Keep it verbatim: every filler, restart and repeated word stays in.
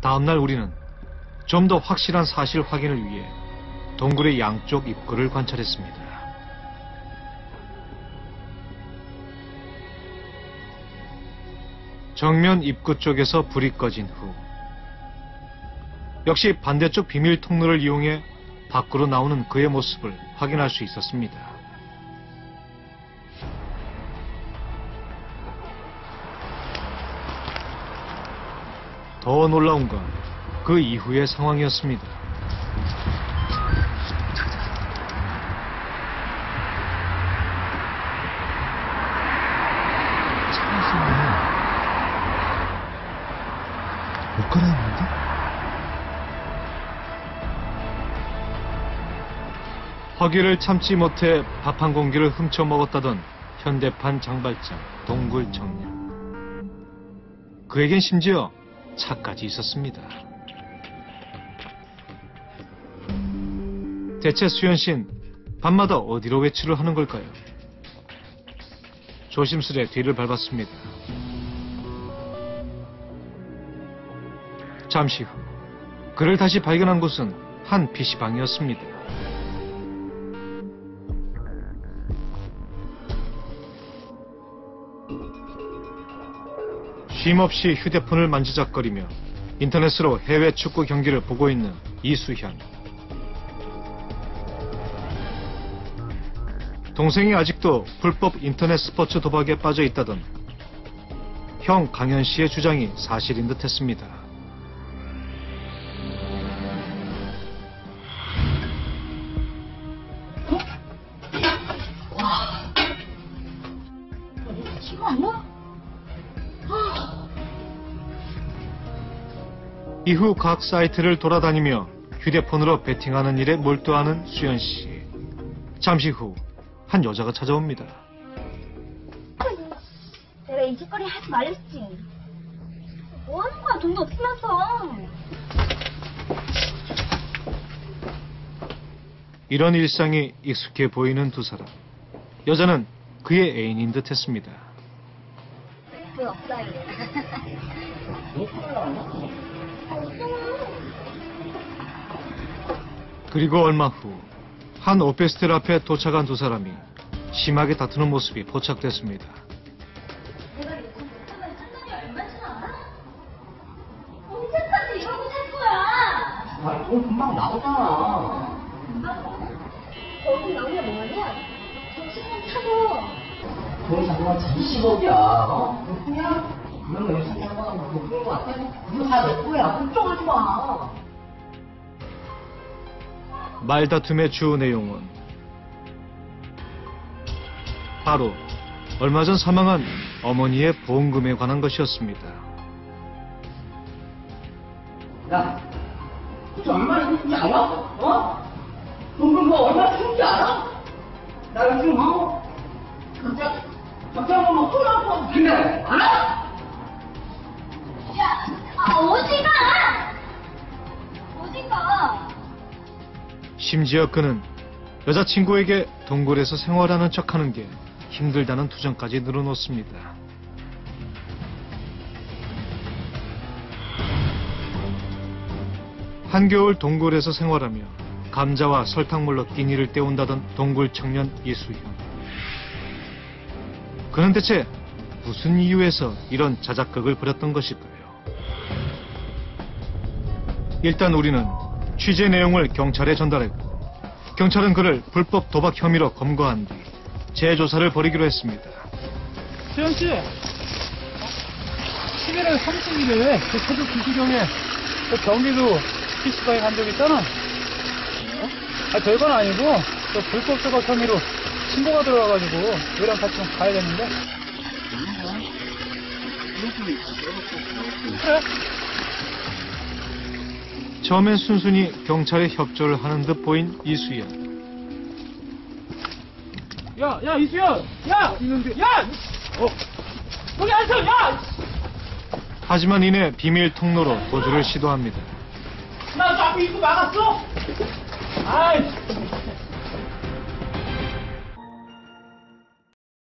다음날 우리는 좀 더 확실한 사실 확인을 위해 동굴의 양쪽 입구를 관찰했습니다. 정면 입구 쪽에서 불이 꺼진 후 역시 반대쪽 비밀 통로를 이용해 밖으로 나오는 그의 모습을 확인할 수 있었습니다. 더 놀라운 건 그 이후의 상황이었습니다. 못 가라앉는데? 허기를 참지 못해 밥 한 공기를 훔쳐 먹었다던 현대판 장발장 동굴 정령. 그에겐 심지어 차까지 있었습니다. 대체 수현씨는 밤마다 어디로 외출을 하는 걸까요? 조심스레 뒤를 밟았습니다. 잠시 후 그를 다시 발견한 곳은 한 피시방이었습니다. 쉼없이 휴대폰을 만지작거리며 인터넷으로 해외 축구 경기를 보고 있는 이수현. 동생이 아직도 불법 인터넷 스포츠 도박에 빠져 있다던 형 강현 씨의 주장이 사실인 듯 했습니다. 와. 이거 아니야? 이후 각 사이트를 돌아다니며 휴대폰으로 베팅하는 일에 몰두하는 수현 씨. 잠시 후 한 여자가 찾아옵니다. 내가 이 짓거리 하지 말랬지. 뭐 하는 거야? 돈도 어떻게 났어? 이런 일상이 익숙해 보이는 두 사람. 여자는 그의 애인인 듯 했습니다. 왜 없다 이래? 그리고 얼마 후 한 오피스텔 앞에 도착한 두 사람이 심하게 다투는 모습이 포착됐습니다. 내가 내 컴퓨터에 샀더니 얼마나 나? 언제까지 이러고 살 거야? 아, 이거 금방 나오잖아. 금방 나와? 거기 나오면 뭐하냐? 정신만 차려. 거기 잠깐만 이십억이야. 어? 누구냐? 그러면 여기서 잠깐만 뭐 그런 거 같아? 이거 다 내 거야. 걱정하지 마. 말다툼의 주 내용은 바로 얼마 전 사망한 어머니의 보험금에 관한 것이었습니다. 야, 그게 얼마나 힘든지 알아? 어? 보험금 뭐 얼마나 힘든지 알아? 나 요즘 뭐? 갑자기, 갑자기 뭐 혼나고 근데 알아? 야, 아, 어디가? 어디가? 심지어 그는 여자친구에게 동굴에서 생활하는 척하는 게 힘들다는 투정까지 늘어놓습니다. 한겨울 동굴에서 생활하며 감자와 설탕물로 끼니를 때운다던 동굴 청년 이수현. 그는 대체 무슨 이유에서 이런 자작극을 벌였던 것일까요? 일단 우리는 취재 내용을 경찰에 전달했고 경찰은 그를 불법 도박 혐의로 검거한 뒤 재조사를 벌이기로 했습니다. 수현 씨, 십일월 삼십 일에 그 새벽 두 시경에 그 경기도 피시방에 간 적 있잖아. 어? 아, 별건 아니고 그 불법 도박 혐의로 신고가 들어와가지고 너랑 같이 좀 가야 되는데. 그래? 처음엔 순순히 경찰에 협조를 하는 듯 보인 이수현. 야, 야, 이수현! 야! 있는데. 야! 어? 거기 앉아! 야! 하지만 이내 비밀 통로로 도주를 시도합니다. 나 앞에 입구 막았어? 아이!